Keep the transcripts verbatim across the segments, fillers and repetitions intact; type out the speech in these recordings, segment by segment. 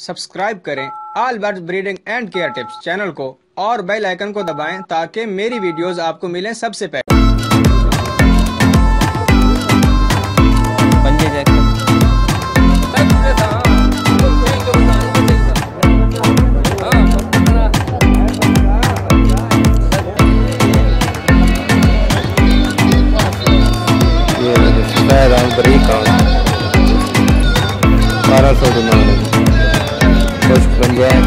Subscribe करें all birds breeding and care tips channel को और बेल आइकन को दबाएं ताकि मेरी वीडियोस आपको मिलें सबसे पहले। बारह सौ डिमांड कुछ पंजाब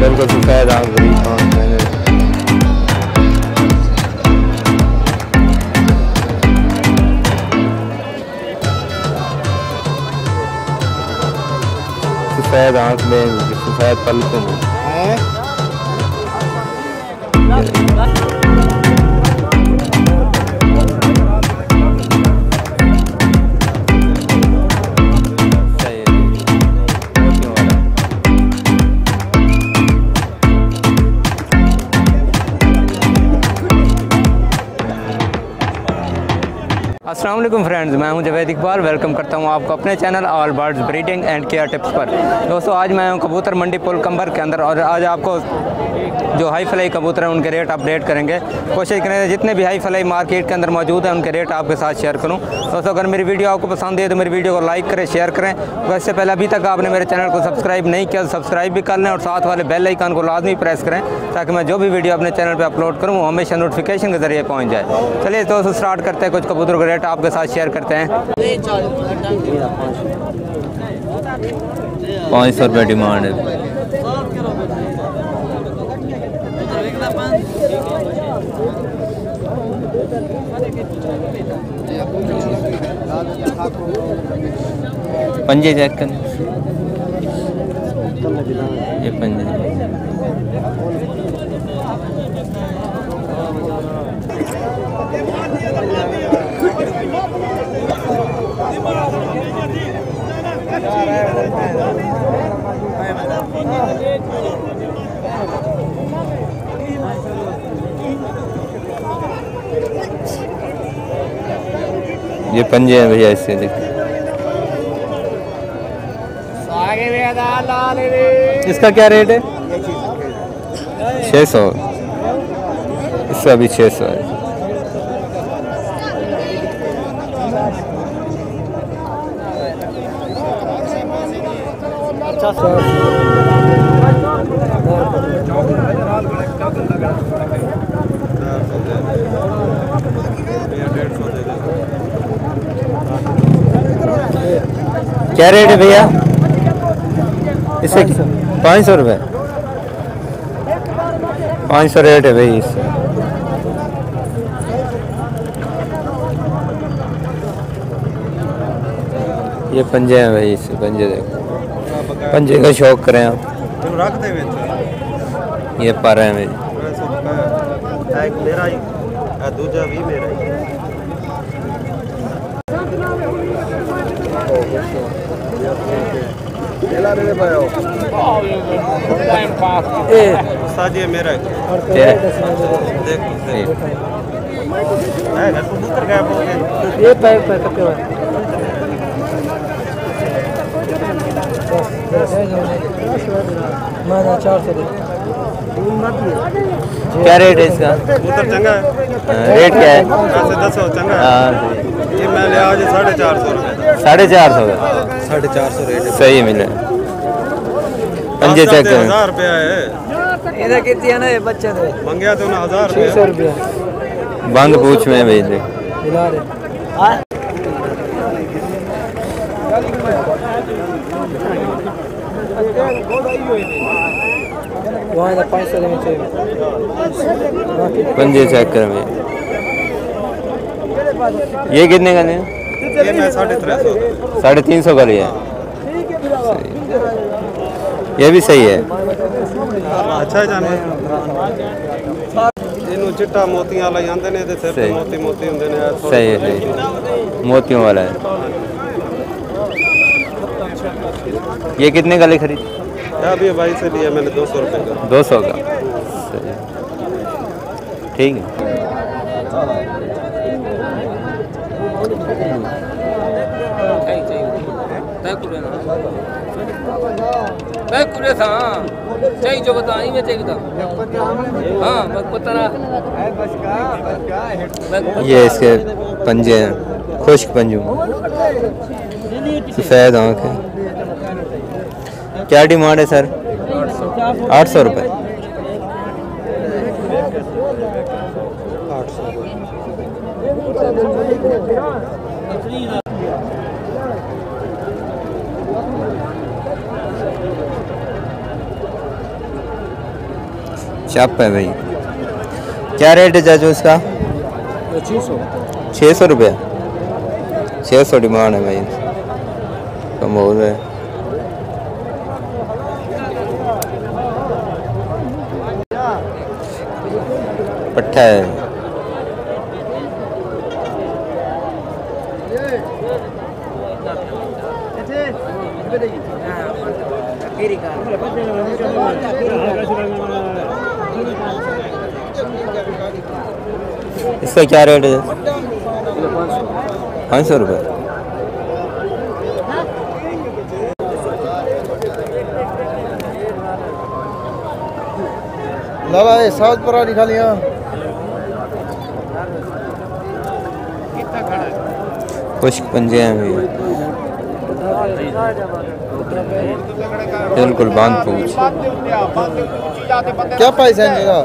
बिल्कुल सफेद आम बड़ी कान मैंने सफेद आँख में सफेद पलकों में अस्सलामुअलैकुम फ्रेंड्स, मैं हूं जवेद इकबाल। वेलकम करता हूं आपको अपने channel all birds breeding and care tips पर। दोस्तों, आज मैं हूं कबूतर मंडी पुल कंबर के अंदर और आज आपको जो हाई फ्लाई कबूतर हैं उनके रेट अपडेट करेंगे। कोशिश करेंगे जितने भी हाई फ्लाई मार्केट के अंदर मौजूद हैं उनके रेट आपके साथ शेयर करूं। दोस्तों, अगर मेरी वीडियो आपको पसंद है तो मेरी वीडियो को लाइक करें, शेयर करें। और इससे पहले अभी तक आपने मेरे चैनल को सब्सक्राइब नहीं किया तो सब्सक्राइब भी कर लें और साथ वाले बेल आइकन को लाजमी प्रेस करें ताकि मैं जो भी वीडियो अपने चैनल पर अपलोड करूँ वो हमेशा नोटिफिकेशन के जरिए पहुँच जाए। चलिए दोस्तों, स्टार्ट करते हैं, कुछ कबूतर का रेट आपके साथ शेयर करते हैं। पाँच सौ रुपये डिमांड है। पंजे चेक कर, ये पंजे ये पंजे हैं भैया। इससे देखिए इसका क्या रेट है, छः सौ। इसका भी छः सौ है। क्या रेट है भैया इससे? पाँच सौ रुपये, पाँच सौ रेट है भैया इससे। ये पंजे हैं भैया, इससे पंजे देखो, पंजे का शौक करें आप। ये पारा है भैया। क्या रेट है इसका? चंगा है। रेट क्या है? दस सौ चंगा है। ये मैं ले आज साढ़े चार सौ रुपये, साढ़े चार सौ का, साढ़े चार सौ रेट सही मिले। पंजे चेक करें। हज़ार रुपया है इधर कितनी है ना, ये बच्चे थे मंगया तो ना हज़ार छः सौ रुपया बंद पूछ में भेज दे। पंजे चेक करें भैया। ये कितने का नहीं? ये मैं साढ़े तीन सौ, साढ़े तीन सौ का लिया है। ये भी सही है, अच्छा जाने इनू चिट्टा मोतियां वाला आते ने ते सिर मोती मोती हुंदे ने। सही है, सही मोतियों वाला है। ये कितने का ले खरीद? अभी भाई से लिया मैंने दो सौ रुपये का, दो सौ का। ठीक है, मैं कुरे था चाहिए जो बताई मैं चाहिए था हाँ मैं पता रहा ये इसके पंजे हैं खुश्क पंजू सफेद आँख है। क्या डिमांड है सर? आठ सौ रुपये। चाप है भाई। क्या रेट है चाचू इसका? छः सौ रुपये। छः सौ डिमांड है भाई, कम हो रहा है। पट्टा है इसका। क्या रेट है? पाँच सौ रुपये। लावा ये साउथ पर निकाल लिया। कुछ पंजे हैं भी बिल्कुल बांध पूछ। क्या पैसा है इनका?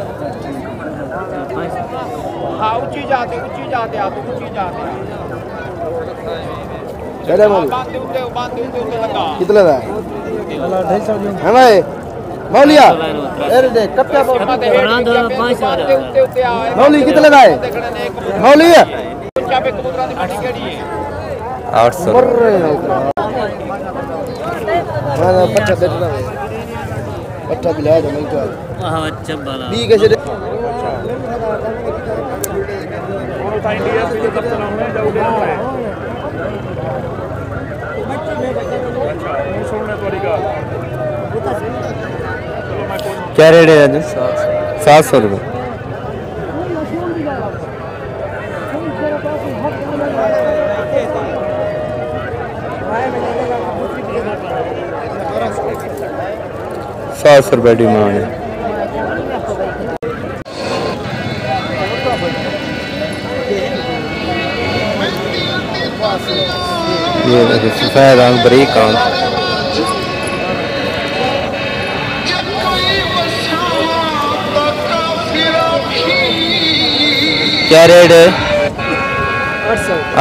ऊंची जाते ऊंची जाते आप ऊंची जाते चले बोल कितना था? है भाई मौलिया अरे देख कब क्या बोल मौली कितना था? मौलिया आठ सौ पच्चा बेचना पच्चा बिलाया था मैं तो बी कैसे क्या रेट है? सात सौ रुपये। सात सौ रुपये डिमांड है। ये सफेद आंख बरीक आंख क्या रेट है?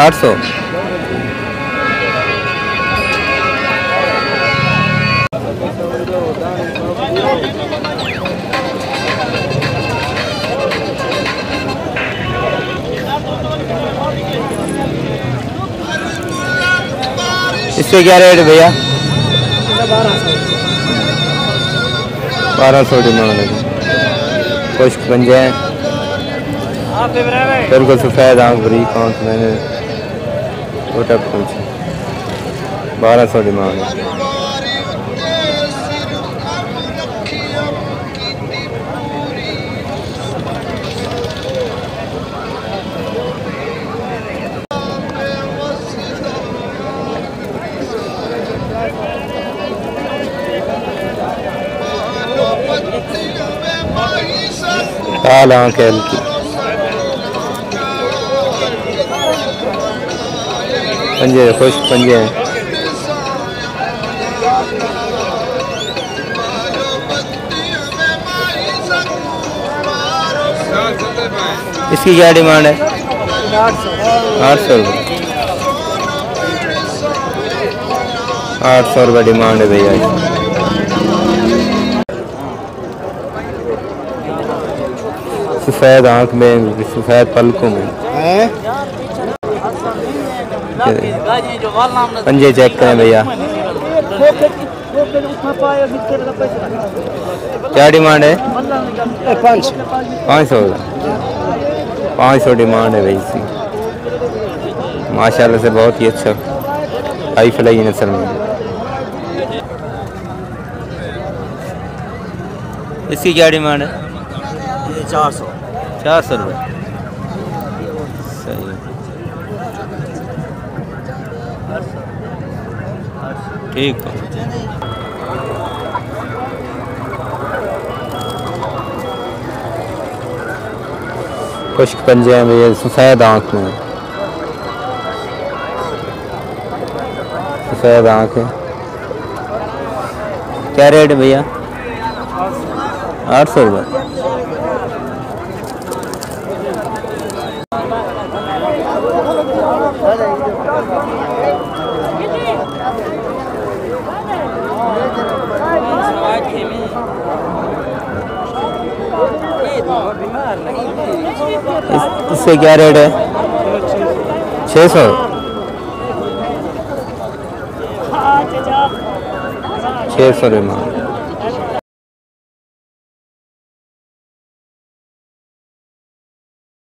आठ सौ। इसके क्या रेट भैया? बारह सौ डिमांड है। कुछ पंजे हैं बिल्कुल सफेद आँख बरीक आँख मैंने छोटा पूछ। बारह सौ डिमांड है। लाल आँख है हल्की पंजे खुश पंजे हैं। इसकी क्या डिमांड है? आठ सौ रुपये। आठ सौ रुपये डिमांड है भैया। सफेद आँख में सफेद पलकों में पंजे चेक करें भैया। क्या डिमांड है? पाँच सौ। पाँच सौ डिमांड है भाई इसकी। माशाल्लाह से बहुत ही अच्छा हाई फ्लाई नस्ल में। इसकी क्या डिमांड है? चार सौ। चार सौ रुपये सही। ठीक खुश्क पंजे में ये सफ़ेद आँख में सफ़ेद आँख है। क्या रेट है भैया? आठ सौ रुपये। इससे क्या रेट है? छः सौ छः सौ रुपये।